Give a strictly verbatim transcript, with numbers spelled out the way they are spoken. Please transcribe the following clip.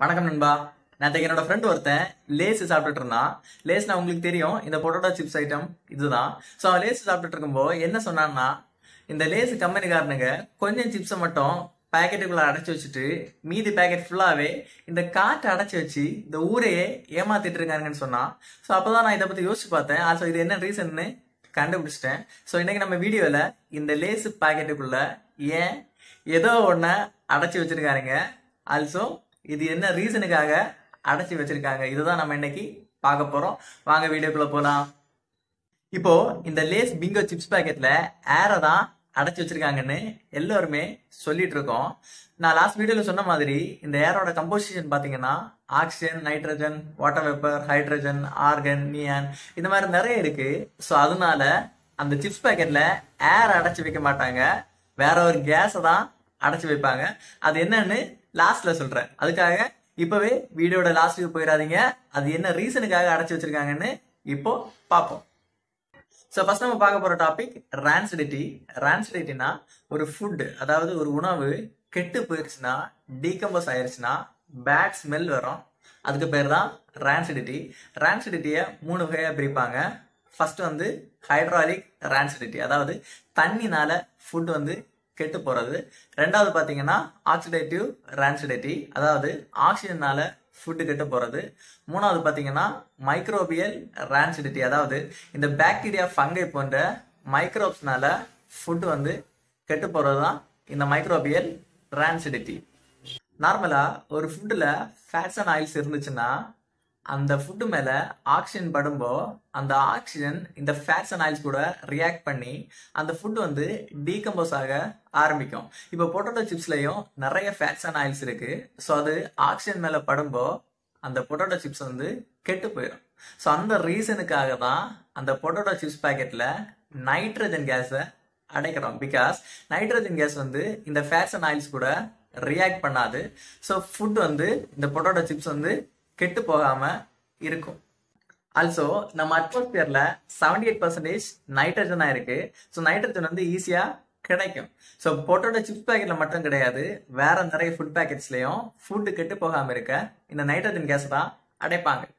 வணக்கம் நண்பா. நான் என்னோட ஃப்ரெண்ட் ஒருத்தன் லேஸ் சாப்பிட்டுட்டு இருந்தான். லேஸ்னா உங்களுக்கு தெரியும், இந்த பொட்டோட்டோ சிப்ஸ் ஐட்டம் இதுதான். ஸோ அவன் லேஸ் சாப்பிட்டுட்டு இருக்கும்போது என்ன சொன்னான்னா, இந்த லேஸ் கம்பெனிக்காரனுங்க கொஞ்சம் சிப்ஸை மட்டும் பேக்கெட்டுக்குள்ளே அடைச்சி வச்சுட்டு மீதி பேக்கெட் ஃபுல்லாகவே இந்த காட்டை அடைச்சி வச்சு இந்த ஊரையே ஏமாத்திட்டு இருக்காங்கன்னு சொன்னான். ஸோ அப்போ தான் நான் இதை பற்றி யோசிச்சு பார்த்தேன். ஆல்சோ இது என்ன ரீசன்னு கண்டுபிடிச்சிட்டேன். ஸோ இன்னைக்கு நம்ம வீடியோவில் இந்த லேஸ் பேக்கெட்டுக்குள்ள ஏன் ஏதோ ஒன்று அடைச்சி வச்சிருக்காருங்க, ஆல்சோ இது என்ன ரீசனுக்காக அடைச்சி வச்சிருக்காங்க, இதுதான் நம்ம இன்னைக்கு பார்க்க போறோம். வாங்க வீடியோக்குள்ள போலாம். இப்போ இந்த லேஸ் பிங்கோ சிப்ஸ் பேக்கெட்ல ஏரை தான் அடைச்சி வச்சிருக்காங்கன்னு எல்லாருமே சொல்லிட்டு இருக்கோம். நான் லாஸ்ட் வீடியோல சொன்ன மாதிரி இந்த ஏரோட கம்போசிஷன் பாத்தீங்கன்னா oxygen, nitrogen, water vapour, hydrogen, argon, neon, இந்த மாதிரி நிறைய இருக்கு. ஸோ அதனால அந்த சிப்ஸ் பேக்கெட்ல ஏர் அடைச்சி வைக்க மாட்டாங்க, வேற ஒரு கேஸை தான் அடைச்சி வைப்பாங்க. அது என்னன்னு லாஸ்ட்ல சொல்றேன். அதுக்காக இப்பவே வீடியோட லாஸ்ட்டுக்கு போயிடாதீங்க. அது என்ன ரீசனுக்காக அடைச்சி வச்சிருக்காங்கன்னு இப்போ பார்ப்போம். ஸோ ஃபர்ஸ்ட் நம்ம பார்க்க போற டாபிக் ரான்சிடிட்டி. ரான்சிடிட்டினா ஒரு ஃபுட், அதாவது ஒரு உணவு கெட்டு போயிருச்சுன்னா, டீகம்போஸ் ஆயிருச்சுன்னா பேட் ஸ்மெல் வரும். அதுக்கு பேர் தான் ரான்சிடிட்டி. ரான்சிடிட்டியை மூணு வகையா பிரிப்பாங்க. ஃபர்ஸ்ட் வந்து ஹைட்ராலிக் ரான்சிடிட்டி, அதாவது தண்ணினால ஃபுட் வந்து கெட்டு போறது. ரெண்டாவது பாத்தீங்கன்னா ஆக்சிடேட்டிவ் ரான்சிடிட்டி, அதாவது ஆக்சிஜனால ஃபுட்டு கெட்டு போறது. மூணாவது பாத்தீங்கன்னா மைக்ரோபியல் ரான்சிடிட்டி, அதாவது இந்த பாக்டீரியா, ஃபங்கை போன்ற மைக்ரோப்ஸ்னால ஃபுட்டு வந்து கெட்டு போறது தான் இந்த மைக்ரோபியல் ரான்சிடிட்டி. நார்மலா ஒரு ஃபுட்ல ஃபேட்ஸ் அண்ட் ஆயில்ஸ் இருந்துச்சுன்னா அந்த ஃபுட்டு மேல ஆக்சிஜன் படும்போ அந்த ஆக்சிஜன் இந்த ஃபேட்ஸ் அண்ட் ஆயில்ஸ் கூட ரியாக்ட் பண்ணி அந்த ஃபுட் வந்து டீகம்போஸ் ஆக ஆரம்பிக்கும். இப்போ பொட்டோட்டோ சிப்ஸ்லயும் நிறைய ஃபேட்ஸ் அண்ட் ஆயில்ஸ் இருக்கு. ஸோ அது ஆக்சிஜன் மேல படும்போ அந்த பொட்டோட்டோ சிப்ஸ் வந்து கெட்டு போயிடும். ஸோ அந்த ரீசனுக்காக தான் அந்த பொட்டோட்டோ சிப்ஸ் பேக்கெட்ல நைட்ரஜன் கேஸை அடைக்கிறோம். பிகாஸ் நைட்ரஜன் கேஸ் வந்து இந்த ஃபேட்ஸ் அண்ட் ஆயில்ஸ் கூட ரியாக்ட் பண்ணாது. ஸோ ஃபுட் வந்து இந்த பொட்டோட்டோ சிப்ஸ் வந்து கெட்டு போகாம இருக்கும். ஆல்சோ நம்ம அட்மாஸ்பியர்ல செவன்டி எயிட் பர்சன்டேஜ் நைட்ரஜனா இருக்கு. ஸோ நைட்ரஜன் வந்து ஈஸியா கிடைக்கும். ஸோ பொட்டோட சிப்ஸ் பேக்கெட்ல மட்டும் கிடையாது, வேற நிறைய ஃபுட் பேக்கெட்ஸ்லயும் ஃபுட்டு கெட்டு போகாம இருக்க இந்த நைட்ரஜன் கேஸ் தான் அடைப்பாங்க.